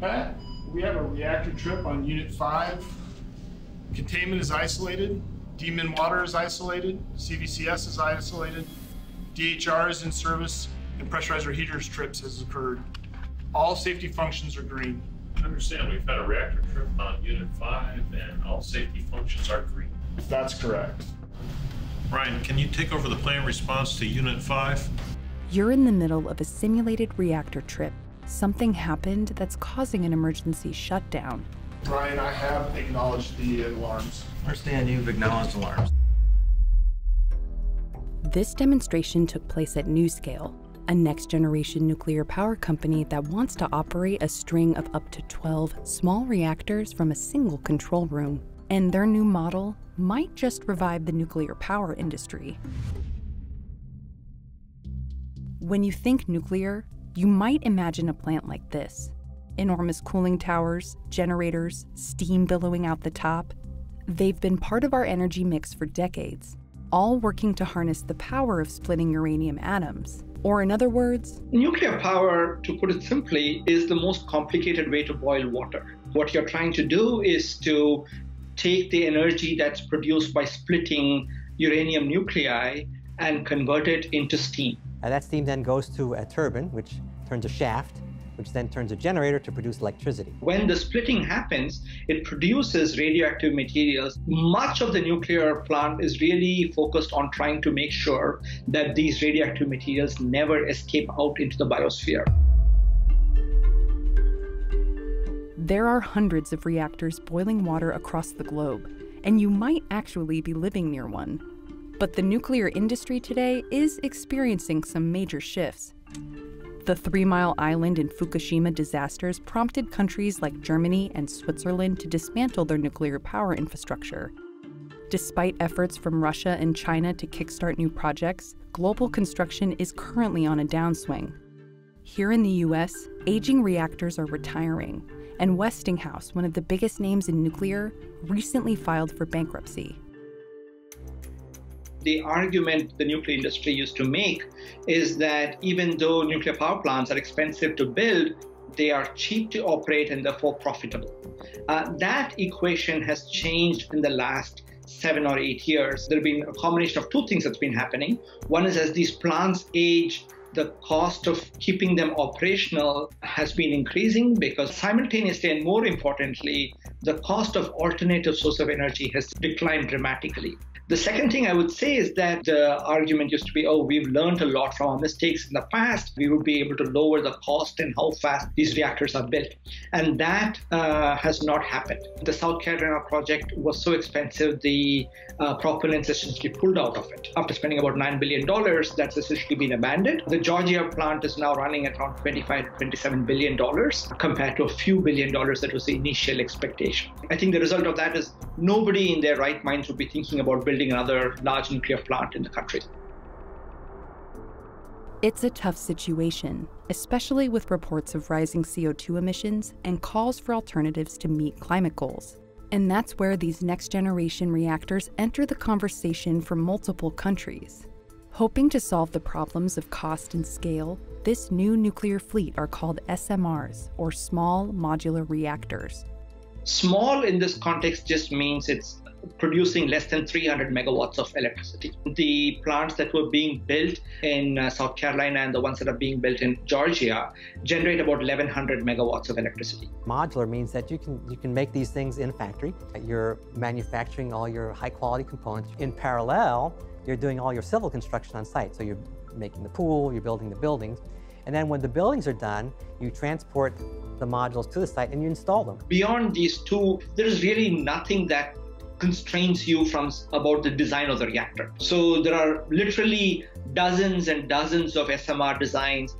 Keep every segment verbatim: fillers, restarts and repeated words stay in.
Pat, we have a reactor trip on Unit five. Containment is isolated. D min water is isolated. C V C S is isolated. D H R is in service. And pressurizer heaters trips has occurred. All safety functions are green. I understand we've had a reactor trip on Unit five and all safety functions are green. That's correct. Brian, can you take over the plan response to Unit five? You're in the middle of a simulated reactor trip. Something happened that's causing an emergency shutdown. Brian, I have acknowledged the alarms. I understand you've acknowledged alarms. This demonstration took place at NuScale, a next-generation nuclear power company that wants to operate a string of up to twelve small reactors from a single control room. And their new model might just revive the nuclear power industry. When you think nuclear, you might imagine a plant like this. Enormous cooling towers, generators, steam billowing out the top. They've been part of our energy mix for decades, all working to harness the power of splitting uranium atoms. Or in other words, nuclear power, to put it simply, is the most complicated way to boil water. What you're trying to do is to take the energy that's produced by splitting uranium nuclei and convert it into steam. And that steam then goes to a turbine, which turns a shaft, which then turns a generator to produce electricity. When the splitting happens, it produces radioactive materials. Much of the nuclear plant is really focused on trying to make sure that these radioactive materials never escape out into the biosphere. There are hundreds of reactors boiling water across the globe, and you might actually be living near one. But the nuclear industry today is experiencing some major shifts. The Three Mile Island and Fukushima disasters prompted countries like Germany and Switzerland to dismantle their nuclear power infrastructure. Despite efforts from Russia and China to kickstart new projects, global construction is currently on a downswing. Here in the U S, aging reactors are retiring, and Westinghouse, one of the biggest names in nuclear, recently filed for bankruptcy. The argument the nuclear industry used to make is that even though nuclear power plants are expensive to build, they are cheap to operate and therefore profitable. Uh, that equation has changed in the last seven or eight years. There have been a combination of two things that's been happening. One is as these plants age, the cost of keeping them operational has been increasing because simultaneously and more importantly, the cost of alternative source of energy has declined dramatically. The second thing I would say is that the argument used to be, oh, we've learned a lot from our mistakes in the past. We would be able to lower the cost and how fast these reactors are built. And that uh, has not happened. The South Carolina project was so expensive, the uh, propellants essentially pulled out of it. After spending about nine billion dollars, that's essentially been abandoned. The Georgia plant is now running at around twenty-five to twenty-seven billion dollars compared to a few billion dollars that was the initial expectation. I think the result of that is nobody in their right minds would be thinking about building another large nuclear plant in the country. It's a tough situation, especially with reports of rising C O two emissions and calls for alternatives to meet climate goals. And that's where these next-generation reactors enter the conversation for multiple countries. Hoping to solve the problems of cost and scale, this new nuclear fleet are called S M Rs, or small modular reactors. Small in this context just means it's producing less than three hundred megawatts of electricity. The plants that were being built in uh, South Carolina and the ones that are being built in Georgia generate about eleven hundred megawatts of electricity. Modular means that you can you can make these things in a factory. You're manufacturing all your high quality components. In parallel, you're doing all your civil construction on site. So you're making the pool, you're building the buildings. And then when the buildings are done, you transport the modules to the site and you install them. Beyond these two, there is really nothing that constrains you from about the design of the reactor. So there are literally dozens and dozens of S M R designs.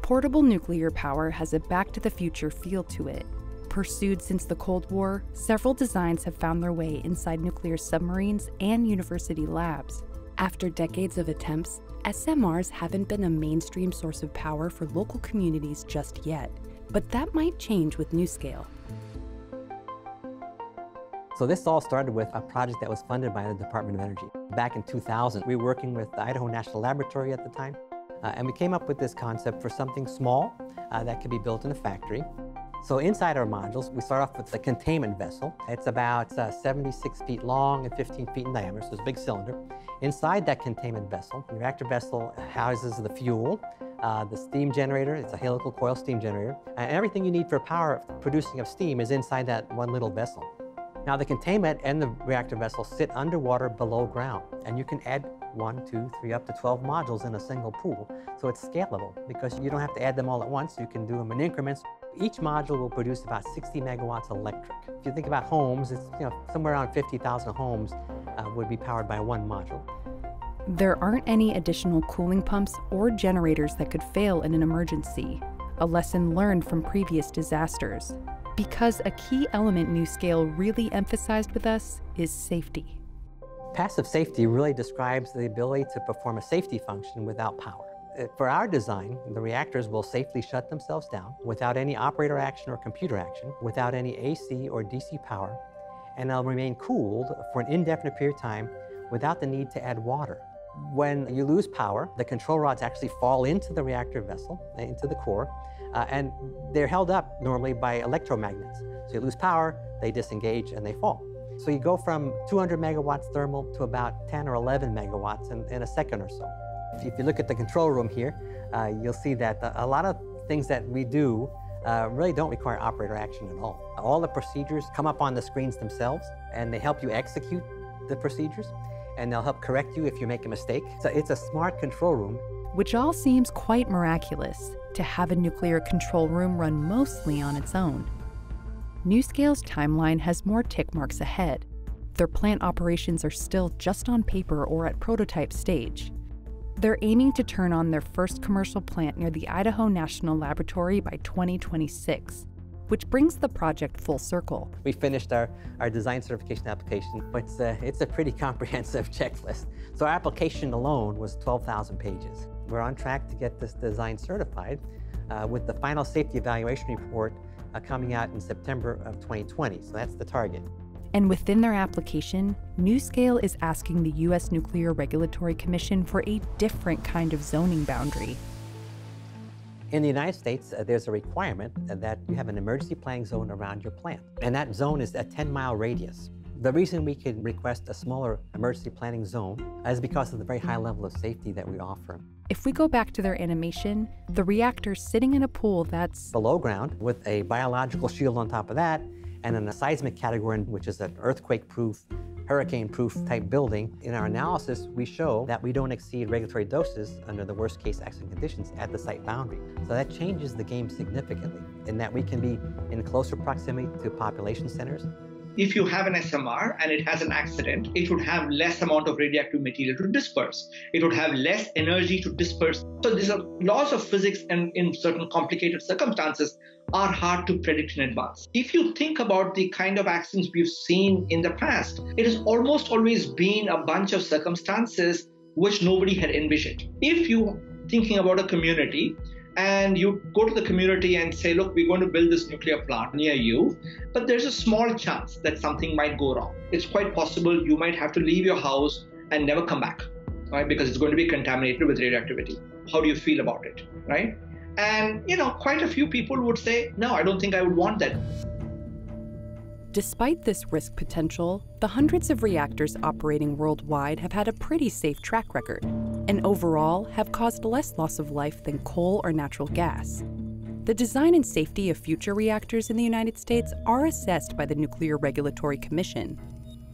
Portable nuclear power has a back-to-the-future feel to it. Pursued since the Cold War, several designs have found their way inside nuclear submarines and university labs. After decades of attempts, S M Rs haven't been a mainstream source of power for local communities just yet, but that might change with NuScale. So this all started with a project that was funded by the Department of Energy. Back in two thousand, we were working with the Idaho National Laboratory at the time, uh, and we came up with this concept for something small uh, that could be built in a factory. So inside our modules, we start off with the containment vessel. It's about uh, seventy-six feet long and fifteen feet in diameter, so it's a big cylinder. Inside that containment vessel, the reactor vessel houses the fuel, uh, the steam generator, it's a helical coil steam generator, and everything you need for power producing of steam is inside that one little vessel. Now the containment and the reactor vessel sit underwater below ground, and you can add one, two, three, up to twelve modules in a single pool, so it's scalable because you don't have to add them all at once, you can do them in increments. Each module will produce about sixty megawatts electric. If you think about homes, it's you know somewhere around fifty thousand homes uh, would be powered by one module. There aren't any additional cooling pumps or generators that could fail in an emergency, a lesson learned from previous disasters. Because a key element NuScale really emphasized with us is safety. Passive safety really describes the ability to perform a safety function without power. For our design, the reactors will safely shut themselves down without any operator action or computer action, without any A C or D C power, and they'll remain cooled for an indefinite period of time without the need to add water. When you lose power, the control rods actually fall into the reactor vessel, into the core, uh, and they're held up normally by electromagnets. So you lose power, they disengage, and they fall. So you go from two hundred megawatts thermal to about ten or eleven megawatts in, in a second or so. If you look at the control room here, uh, you'll see that a lot of things that we do uh, really don't require operator action at all. All the procedures come up on the screens themselves, and they help you execute the procedures, and they'll help correct you if you make a mistake. So it's a smart control room. Which all seems quite miraculous, to have a nuclear control room run mostly on its own. NuScale's timeline has more tick marks ahead. Their plant operations are still just on paper or at prototype stage. They're aiming to turn on their first commercial plant near the Idaho National Laboratory by twenty twenty-six, which brings the project full circle. We finished our, our design certification application, but it's a, it's a pretty comprehensive checklist. So our application alone was twelve thousand pages. We're on track to get this design certified uh, with the final safety evaluation report uh, coming out in September of twenty twenty, so that's the target. And within their application, NuScale is asking the U S Nuclear Regulatory Commission for a different kind of zoning boundary. In the United States, uh, there's a requirement that you have an emergency planning zone around your plant, and that zone is a ten mile radius. The reason we can request a smaller emergency planning zone is because of the very high level of safety that we offer. If we go back to their animation, the reactor's sitting in a pool that's below ground with a biological shield on top of that, and in a seismic category, which is an earthquake-proof, hurricane-proof type building. In our analysis, we show that we don't exceed regulatory doses under the worst-case accident conditions at the site boundary. So that changes the game significantly in that we can be in closer proximity to population centers. If you have an S M R and it has an accident, it would have less amount of radioactive material to disperse. It would have less energy to disperse. So these are laws of physics, and in certain complicated circumstances are hard to predict in advance. If you think about the kind of accidents we've seen in the past, it has almost always been a bunch of circumstances which nobody had envisioned. If you're thinking about a community, and you go to the community and say, look, we're going to build this nuclear plant near you, but there's a small chance that something might go wrong. It's quite possible you might have to leave your house and never come back, right? Because it's going to be contaminated with radioactivity. How do you feel about it, right? And, you know, quite a few people would say, no, I don't think I would want that. Despite this risk potential, the hundreds of reactors operating worldwide have had a pretty safe track record, and overall have caused less loss of life than coal or natural gas. The design and safety of future reactors in the United States are assessed by the Nuclear Regulatory Commission.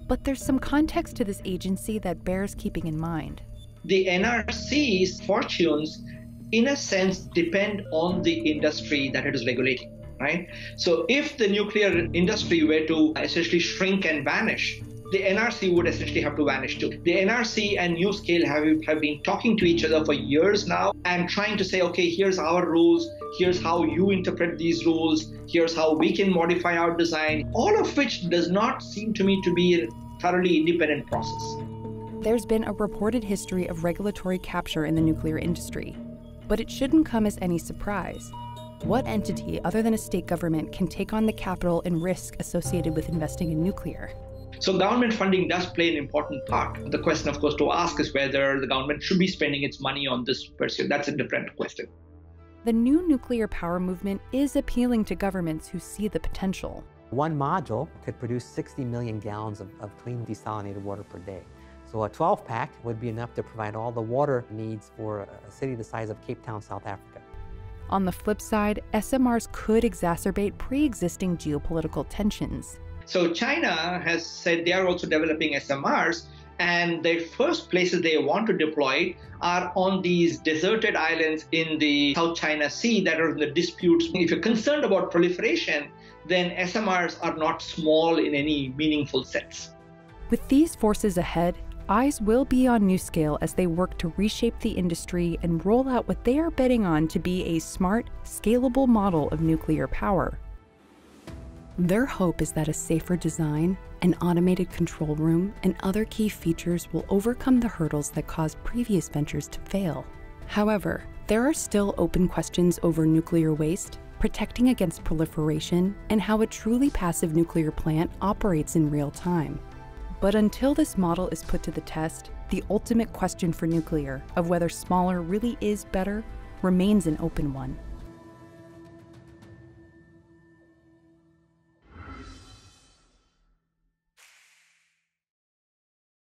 But there's some context to this agency that bears keeping in mind. The N R C's fortunes, in a sense, depend on the industry that it is regulating. Right? So if the nuclear industry were to essentially shrink and vanish, the N R C would essentially have to vanish too. The N R C and NuScale have, have been talking to each other for years now and trying to say, okay, here's our rules, here's how you interpret these rules, here's how we can modify our design, all of which does not seem to me to be a thoroughly independent process. There's been a reported history of regulatory capture in the nuclear industry, but it shouldn't come as any surprise. What entity other than a state government can take on the capital and risk associated with investing in nuclear? So government funding does play an important part. The question, of course, to ask is whether the government should be spending its money on this pursuit. That's a different question. The new nuclear power movement is appealing to governments who see the potential. One module could produce sixty million gallons of, of clean desalinated water per day. So a twelve pack would be enough to provide all the water needs for a city the size of Cape Town, South Africa. On the flip side, S M Rs could exacerbate pre-existing geopolitical tensions. So China has said they are also developing S M Rs, and the first places they want to deploy are on these deserted islands in the South China Sea that are in the disputes. If you're concerned about proliferation, then S M Rs are not small in any meaningful sense. With these forces ahead, eyes will be on NuScale as they work to reshape the industry and roll out what they are betting on to be a smart, scalable model of nuclear power. Their hope is that a safer design, an automated control room, and other key features will overcome the hurdles that caused previous ventures to fail. However, there are still open questions over nuclear waste, protecting against proliferation, and how a truly passive nuclear plant operates in real time. But until this model is put to the test, the ultimate question for nuclear, of whether smaller really is better, remains an open one.